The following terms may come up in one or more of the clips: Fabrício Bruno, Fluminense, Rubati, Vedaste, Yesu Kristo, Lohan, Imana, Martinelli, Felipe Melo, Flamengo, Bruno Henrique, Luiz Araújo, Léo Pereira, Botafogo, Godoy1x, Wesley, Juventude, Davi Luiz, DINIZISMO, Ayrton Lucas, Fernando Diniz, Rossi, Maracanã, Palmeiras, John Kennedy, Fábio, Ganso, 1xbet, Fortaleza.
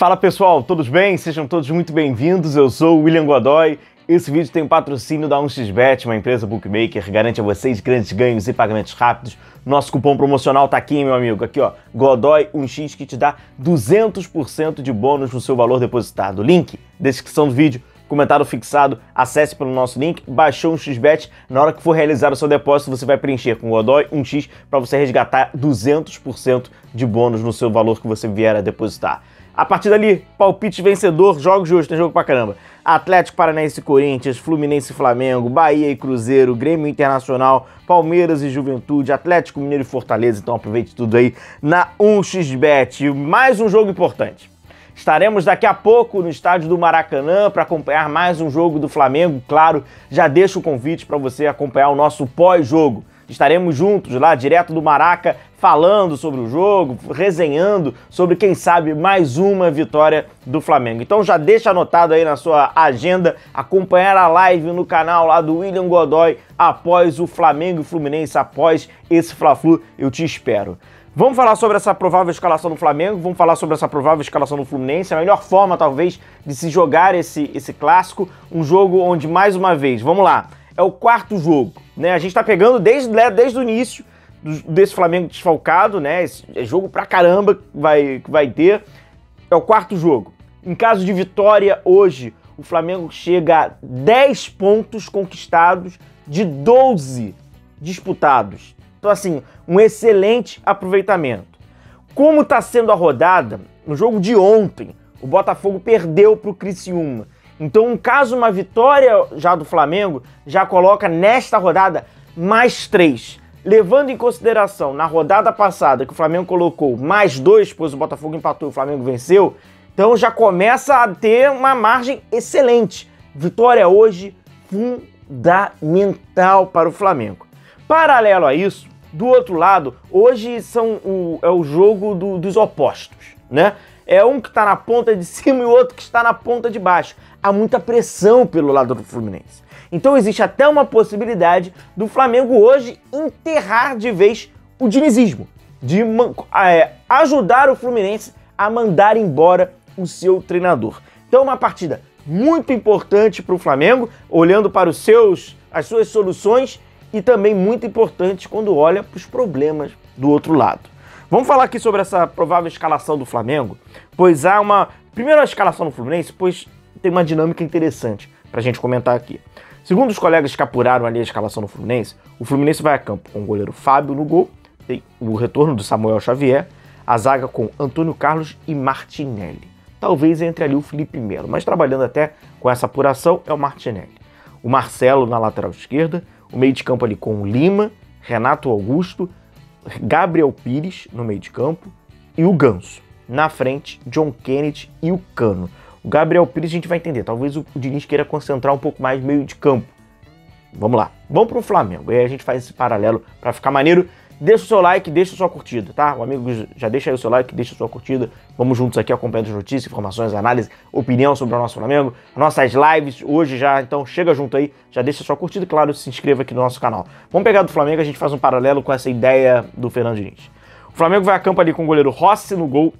Fala pessoal, todos bem? Sejam todos muito bem-vindos, eu sou o William Godoy. Esse vídeo tem um patrocínio da 1xbet, uma empresa bookmaker, garante a vocês grandes ganhos e pagamentos rápidos. Nosso cupom promocional tá aqui, meu amigo, aqui ó, Godoy1x, que te dá 200% de bônus no seu valor depositado. Link, descrição do vídeo, comentário fixado, acesse pelo nosso link, baixou 1xbet, na hora que for realizar o seu depósito, você vai preencher com Godoy1x para você resgatar 200% de bônus no seu valor que você vier a depositar. A partir dali, palpite vencedor, jogo justo, tem jogo pra caramba. Atlético Paranaense e Corinthians, Fluminense e Flamengo, Bahia e Cruzeiro, Grêmio Internacional, Palmeiras e Juventude, Atlético Mineiro e Fortaleza. Então aproveite tudo aí na 1xbet. Mais um jogo importante. Estaremos daqui a pouco no estádio do Maracanã para acompanhar mais um jogo do Flamengo. Claro, já deixo o convite para você acompanhar o nosso pós-jogo. Estaremos juntos lá, direto do Maraca, falando sobre o jogo, resenhando sobre, quem sabe, mais uma vitória do Flamengo. Então já deixa anotado aí na sua agenda, acompanhar a live no canal lá do William Godoy após o Flamengo e Fluminense, após esse Fla-Flu, eu te espero. Vamos falar sobre essa provável escalação do Flamengo, vamos falar sobre essa provável escalação do Fluminense, a melhor forma, talvez, de se jogar esse clássico, um jogo onde, mais uma vez, vamos lá, é o quarto jogo, né? A gente tá pegando desde o início desse Flamengo desfalcado, né? Esse é jogo pra caramba que vai ter. É o quarto jogo. Em caso de vitória hoje, o Flamengo chega a 10 pontos conquistados de 12 disputados. Então, assim, um excelente aproveitamento. Como tá sendo a rodada, no jogo de ontem, o Botafogo perdeu pro Criciúma. Então, caso uma vitória já do Flamengo, já coloca nesta rodada mais 3. Levando em consideração, na rodada passada, que o Flamengo colocou mais 2, pois o Botafogo empatou e o Flamengo venceu, então já começa a ter uma margem excelente. Vitória hoje, fundamental para o Flamengo. Paralelo a isso, do outro lado, hoje é o jogo dos opostos, né? É um que está na ponta de cima e o outro que está na ponta de baixo. Há muita pressão pelo lado do Fluminense. Então existe até uma possibilidade do Flamengo hoje enterrar de vez o dinizismo, de ajudar o Fluminense a mandar embora o seu treinador. Então é uma partida muito importante para o Flamengo, olhando para as suas soluções, e também muito importante quando olha para os problemas do outro lado. Vamos falar aqui sobre essa provável escalação do Flamengo, pois há uma... Primeiro, a escalação do Fluminense, pois tem uma dinâmica interessante pra gente comentar aqui. Segundo os colegas que apuraram ali a escalação do Fluminense, o Fluminense vai a campo com o goleiro Fábio no gol, tem o retorno do Samuel Xavier, a zaga com Antônio Carlos e Martinelli. Talvez entre ali o Felipe Melo, mas trabalhando até com essa apuração é o Martinelli. O Marcelo na lateral esquerda, o meio de campo ali com o Lima, Renato Augusto, Gabriel Pires no meio de campo e o Ganso. Na frente, John Kennedy e o Cano. O Gabriel Pires a gente vai entender, talvez o Diniz queira concentrar um pouco mais meio de campo. Vamos lá, vamos pro Flamengo, e aí a gente faz esse paralelo pra ficar maneiro. Deixa o seu like, deixa a sua curtida, tá? O amigo já deixa aí o seu like, deixa a sua curtida. Vamos juntos aqui acompanhando as notícias, informações, análise, opinião sobre o nosso Flamengo, nossas lives hoje já, então chega junto aí, já deixa a sua curtida e, claro, se inscreva aqui no nosso canal. Vamos pegar do Flamengo, a gente faz um paralelo com essa ideia do Fernando Diniz. O Flamengo vai a campo ali com o goleiro Rossi no gol,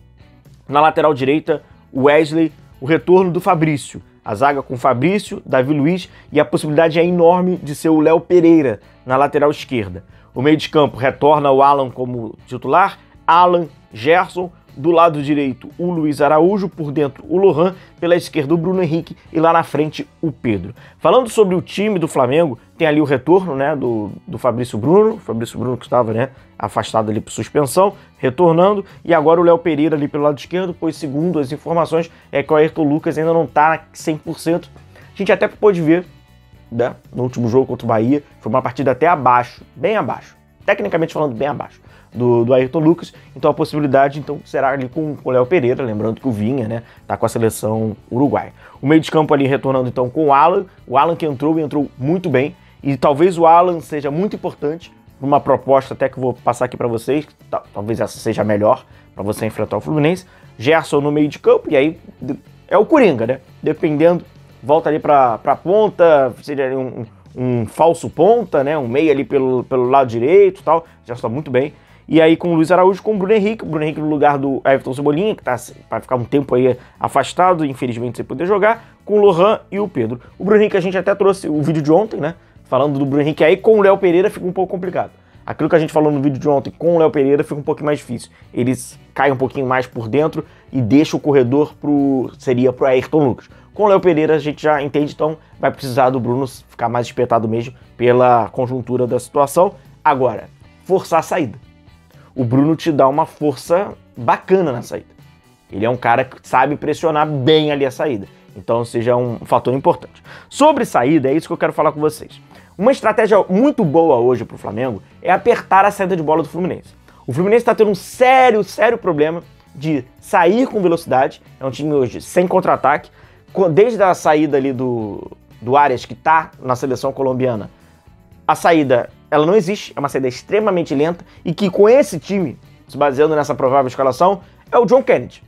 na lateral direita, Wesley, o retorno do Fabrício. A zaga com Fabrício, Davi Luiz, e a possibilidade é enorme de ser o Léo Pereira na lateral esquerda. O meio de campo retorna o Allan como titular, Allan Gerson, do lado direito o Luiz Araújo, por dentro o Lohan, pela esquerda o Bruno Henrique e lá na frente o Pedro. Falando sobre o time do Flamengo, tem ali o retorno, né, do Fabrício Bruno que estava, né, afastado ali por suspensão, retornando, e agora o Léo Pereira ali pelo lado esquerdo, pois segundo as informações é que o Ayrton Lucas ainda não está 100%, a gente até pôde ver, né, no último jogo contra o Bahia, foi uma partida até abaixo, bem abaixo, tecnicamente falando bem abaixo do Ayrton Lucas, então a possibilidade então será ali com o Léo Pereira, lembrando que o Vinha, né, tá com a seleção uruguaia. O meio de campo ali retornando então com o Allan que entrou muito bem, e talvez o Allan seja muito importante, uma proposta até que eu vou passar aqui para vocês, talvez essa seja melhor para você enfrentar o Fluminense. Gerson no meio de campo, e aí é o Coringa, né, dependendo, volta ali pra ponta, seria um falso ponta, né, um meio ali pelo lado direito e tal, já está muito bem. E aí com o Luiz Araújo, com o Bruno Henrique. O Bruno Henrique no lugar do Everton Cebolinha, que vai ficar um tempo aí afastado, infelizmente, sem poder jogar. Com o Lohan e o Pedro. O Bruno Henrique a gente até trouxe o vídeo de ontem, né? Falando do Bruno Henrique aí com o Léo Pereira fica um pouco complicado. Aquilo que a gente falou no vídeo de ontem com o Léo Pereira fica um pouquinho mais difícil. Eles caem um pouquinho mais por dentro e deixa o corredor pro Ayrton Lucas. Com o Léo Pereira a gente já entende, então vai precisar do Bruno ficar mais espetado mesmo pela conjuntura da situação. Agora, forçar a saída. O Bruno te dá uma força bacana na saída. Ele é um cara que sabe pressionar bem ali a saída. Então seja um fator importante. Sobre saída, é isso que eu quero falar com vocês. Uma estratégia muito boa hoje para o Flamengo é apertar a saída de bola do Fluminense. O Fluminense está tendo um sério, sério problema de sair com velocidade. É um time hoje sem contra-ataque. Desde a saída ali do Arias, que está na seleção colombiana, a saída ela não existe, é uma saída extremamente lenta e que com esse time, se baseando nessa provável escalação, é o John Kennedy.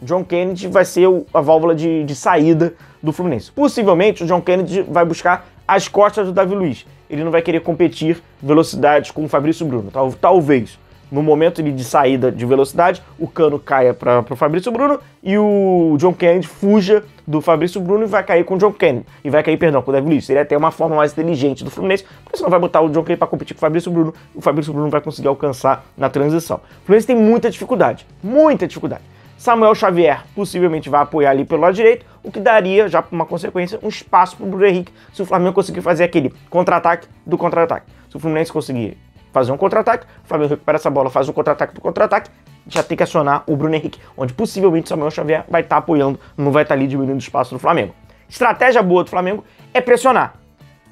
John Kennedy vai ser a válvula de saída do Fluminense. Possivelmente o John Kennedy vai buscar as costas do Davi Luiz. Ele não vai querer competir velocidade com o Fabrício Bruno. Talvez, no momento de saída de velocidade, o Cano caia para o Fabrício Bruno e o John Kennedy fuja do Fabrício Bruno e vai cair com o John Kennedy. E vai cair, perdão, com o Davi Luiz. Seria até uma forma mais inteligente do Fluminense, porque senão vai botar o John Kennedy para competir com o Fabrício Bruno. O Fabrício Bruno vai conseguir alcançar na transição. O Fluminense tem muita dificuldade, muita dificuldade. Samuel Xavier possivelmente vai apoiar ali pelo lado direito, o que daria, já por uma consequência, um espaço para o Bruno Henrique se o Flamengo conseguir fazer aquele contra-ataque do contra-ataque. Se o Fluminense conseguir fazer um contra-ataque, o Flamengo recupera essa bola, faz um contra-ataque do contra-ataque, já tem que acionar o Bruno Henrique, onde possivelmente Samuel Xavier vai estar apoiando, não vai estar ali diminuindo o espaço do Flamengo. Estratégia boa do Flamengo é pressionar,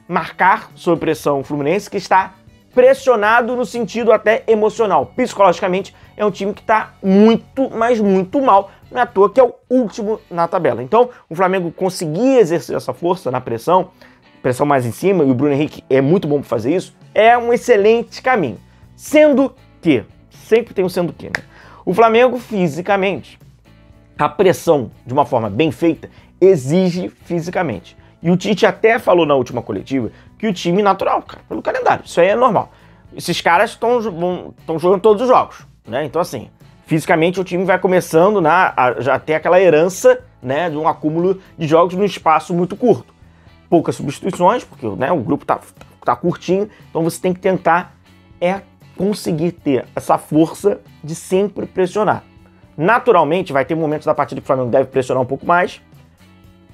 marcar sob pressão o Fluminense, que está pressionado no sentido até emocional. Psicologicamente, é um time que está muito, mas muito mal. Não é à toa que é o último na tabela. Então, o Flamengo conseguir exercer essa força na pressão, pressão mais em cima, e o Bruno Henrique é muito bom para fazer isso, é um excelente caminho. Sendo que, sempre tem um sendo que, né? O Flamengo, fisicamente, a pressão, de uma forma bem feita, exige fisicamente. E o Tite até falou na última coletiva que o time natural, cara, pelo calendário, isso aí é normal. Esses caras estão jogando todos os jogos, né? Então, assim, fisicamente o time vai começando já ter aquela herança, né, de um acúmulo de jogos num espaço muito curto. Poucas substituições, porque, né, o grupo tá curtinho, então você tem que tentar conseguir ter essa força de sempre pressionar. Naturalmente, vai ter momentos da partida que o Flamengo deve pressionar um pouco mais,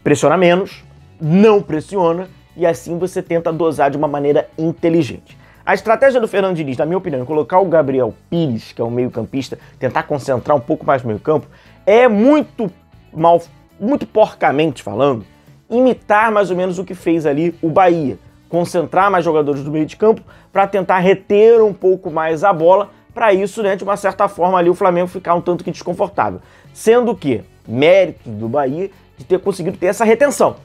pressiona menos, não pressiona, e assim você tenta dosar de uma maneira inteligente. A estratégia do Fernando Diniz, na minha opinião, colocar o Gabriel Pires, que é um meio-campista, tentar concentrar um pouco mais no meio-campo, é muito mal, muito porcamente falando, imitar mais ou menos o que fez ali o Bahia, concentrar mais jogadores do meio de campo para tentar reter um pouco mais a bola, para isso, né, de uma certa forma ali o Flamengo ficar um tanto que desconfortável. Sendo que, mérito do Bahia de ter conseguido ter essa retenção.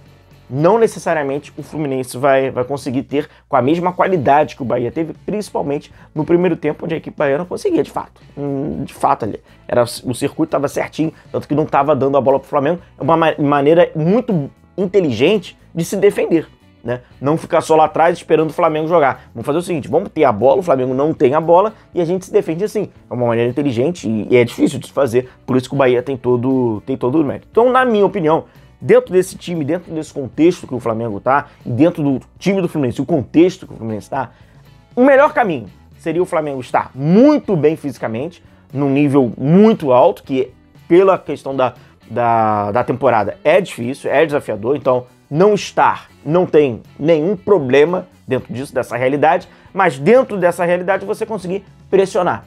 Não necessariamente o Fluminense vai conseguir ter com a mesma qualidade que o Bahia teve, principalmente no primeiro tempo, onde a equipe baiana conseguia, de fato. De fato, ali. O circuito estava certinho, tanto que não estava dando a bola para o Flamengo. É uma maneira muito inteligente de se defender, né? Não ficar só lá atrás esperando o Flamengo jogar. Vamos fazer o seguinte, vamos ter a bola, o Flamengo não tem a bola, e a gente se defende assim. É uma maneira inteligente e é difícil de se fazer, por isso que o Bahia tem todo o mérito. Então, na minha opinião, dentro desse time, dentro desse contexto que o Flamengo tá, e dentro do time do Fluminense, o contexto que o Fluminense tá, o melhor caminho seria o Flamengo estar muito bem fisicamente, num nível muito alto, que pela questão da temporada é difícil, é desafiador, então não tem nenhum problema dentro disso, dessa realidade, mas dentro dessa realidade você conseguir pressionar.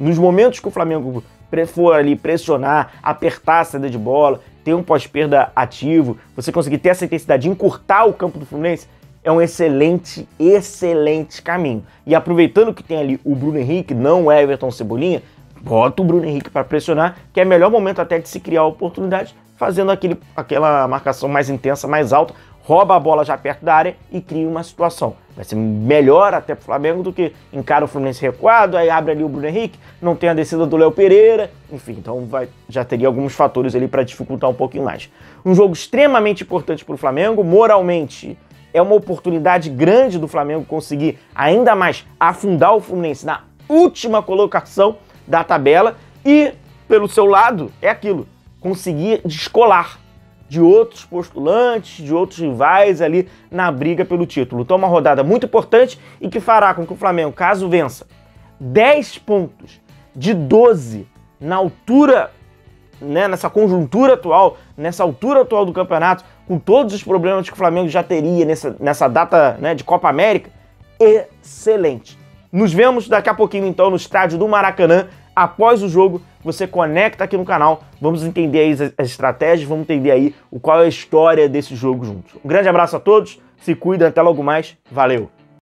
Nos momentos que o Flamengo for ali pressionar, apertar a saída de bola, ter um pós-perda ativo, você conseguir ter essa intensidade de encurtar o campo do Fluminense, é um excelente, excelente caminho. E aproveitando que tem ali o Bruno Henrique, não o Everton Cebolinha, bota o Bruno Henrique para pressionar, que é o melhor momento até de se criar a oportunidade, fazendo aquela marcação mais intensa, mais alta, rouba a bola já perto da área e cria uma situação. Vai ser melhor até pro Flamengo do que encara o Fluminense recuado, aí abre ali o Bruno Henrique, não tem a descida do Léo Pereira, enfim, então já teria alguns fatores ali para dificultar um pouquinho mais. Um jogo extremamente importante pro Flamengo, moralmente é uma oportunidade grande do Flamengo conseguir ainda mais afundar o Fluminense na última colocação da tabela e, pelo seu lado, é aquilo, conseguir descolar de outros postulantes, de outros rivais ali na briga pelo título. Então, uma rodada muito importante e que fará com que o Flamengo, caso vença, 10 pontos de 12 na altura, né, nessa conjuntura atual, nessa altura atual do campeonato, com todos os problemas que o Flamengo já teria nessa data, né, de Copa América, excelente. Nos vemos daqui a pouquinho, então, no estádio do Maracanã. Após o jogo, você conecta aqui no canal, vamos entender aí as estratégias, vamos entender aí qual é a história desse jogo juntos. Um grande abraço a todos, se cuidem, até logo mais, valeu!